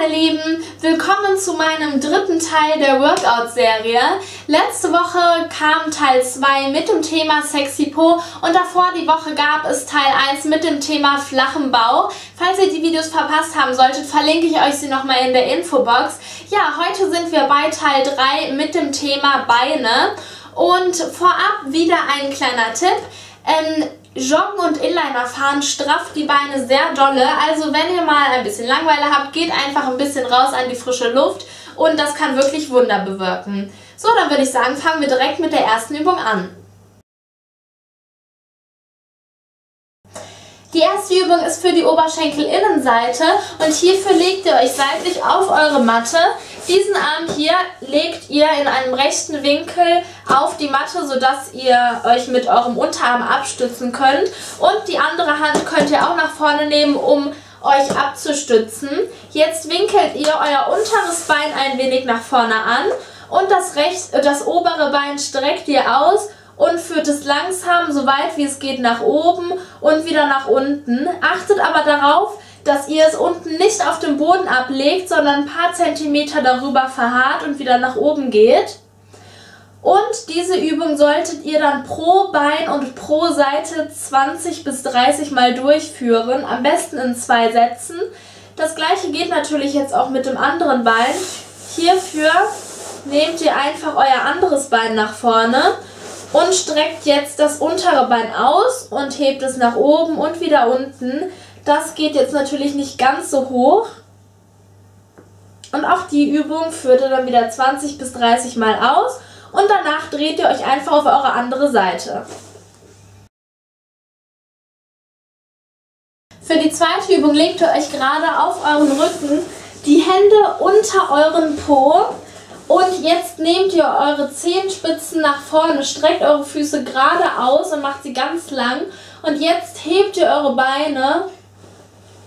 meine Lieben, willkommen zu meinem dritten Teil der Workout-Serie. Letzte Woche kam Teil 2 mit dem Thema Sexy Po und davor die Woche gab es Teil 1 mit dem Thema flachem Bauch. Falls ihr die Videos verpasst haben solltet, verlinke ich euch sie nochmal in der Infobox. Ja, heute sind wir bei Teil 3 mit dem Thema Beine und vorab wieder ein kleiner Tipp. Joggen und Inliner fahren strafft die Beine sehr dolle, also wenn ihr mal ein bisschen Langeweile habt, geht einfach ein bisschen raus an die frische Luft und das kann wirklich Wunder bewirken. So, dann würde ich sagen, fangen wir direkt mit der ersten Übung an. Die erste Übung ist für die Oberschenkelinnenseite und hierfür legt ihr euch seitlich auf eure Matte. Diesen Arm hier legt ihr in einem rechten Winkel auf die Matte, sodass ihr euch mit eurem Unterarm abstützen könnt. Und die andere Hand könnt ihr auch nach vorne nehmen, um euch abzustützen. Jetzt winkelt ihr euer unteres Bein ein wenig nach vorne an und das obere Bein streckt ihr aus und führt es langsam, so weit wie es geht, nach oben und wieder nach unten. Achtet aber darauf, dass ihr es unten nicht auf dem Boden ablegt, sondern ein paar Zentimeter darüber verharrt und wieder nach oben geht. Und diese Übung solltet ihr dann pro Bein und pro Seite 20 bis 30 Mal durchführen, am besten in 2 Sätzen. Das gleiche geht natürlich jetzt auch mit dem anderen Bein. Hierfür nehmt ihr einfach euer anderes Bein nach vorne und streckt jetzt das untere Bein aus und hebt es nach oben und wieder unten. Das geht jetzt natürlich nicht ganz so hoch. Und auch die Übung führt ihr dann wieder 20 bis 30 Mal aus. Und danach dreht ihr euch einfach auf eure andere Seite. Für die zweite Übung legt ihr euch gerade auf euren Rücken, die Hände unter euren Po. Und jetzt nehmt ihr eure Zehenspitzen nach vorne, streckt eure Füße geradeaus und macht sie ganz lang. Und jetzt hebt ihr eure Beine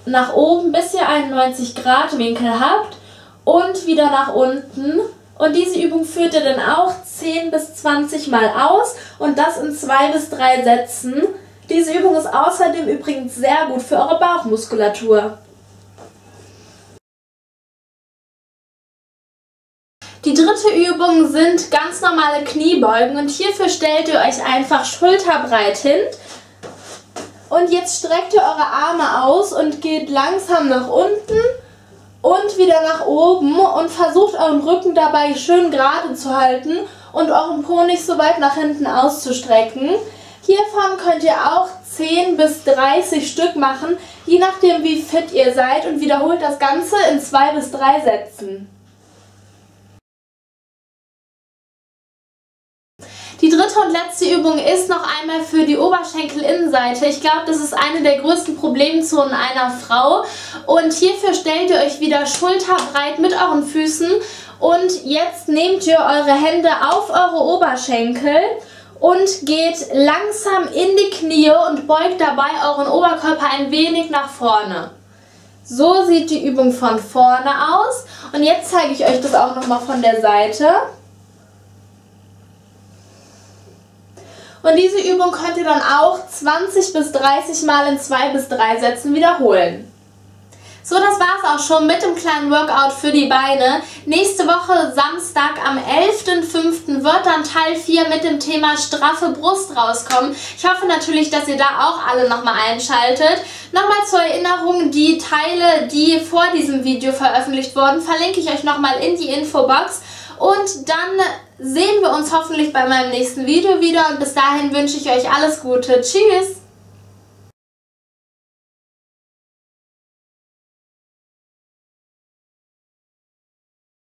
nach oben, bis ihr einen 90-Grad-Winkel habt und wieder nach unten. Und diese Übung führt ihr dann auch 10 bis 20 Mal aus und das in 2 bis 3 Sätzen. Diese Übung ist außerdem übrigens sehr gut für eure Bauchmuskulatur. Die dritte Übung sind ganz normale Kniebeugen und hierfür stellt ihr euch einfach schulterbreit hin. Und jetzt streckt ihr eure Arme aus und geht langsam nach unten und wieder nach oben und versucht euren Rücken dabei schön gerade zu halten und euren Po nicht so weit nach hinten auszustrecken. Hiervon könnt ihr auch 10 bis 30 Stück machen, je nachdem wie fit ihr seid und wiederholt das Ganze in 2 bis 3 Sätzen. Die dritte und letzte Übung ist noch einmal für die Oberschenkelinnenseite. Ich glaube, das ist eine der größten Problemzonen einer Frau. Und hierfür stellt ihr euch wieder schulterbreit mit euren Füßen. Und jetzt nehmt ihr eure Hände auf eure Oberschenkel und geht langsam in die Knie und beugt dabei euren Oberkörper ein wenig nach vorne. So sieht die Übung von vorne aus. Und jetzt zeige ich euch das auch nochmal von der Seite. Und diese Übung könnt ihr dann auch 20 bis 30 Mal in 2 bis 3 Sätzen wiederholen. So, das war's auch schon mit dem kleinen Workout für die Beine. Nächste Woche Samstag am 11.05. wird dann Teil 4 mit dem Thema straffe Brust rauskommen. Ich hoffe natürlich, dass ihr da auch alle nochmal einschaltet. Nochmal zur Erinnerung, die Teile, die vor diesem Video veröffentlicht wurden, verlinke ich euch nochmal in die Infobox. Und dann sehen wir uns hoffentlich bei meinem nächsten Video wieder und bis dahin wünsche ich euch alles Gute. Tschüss!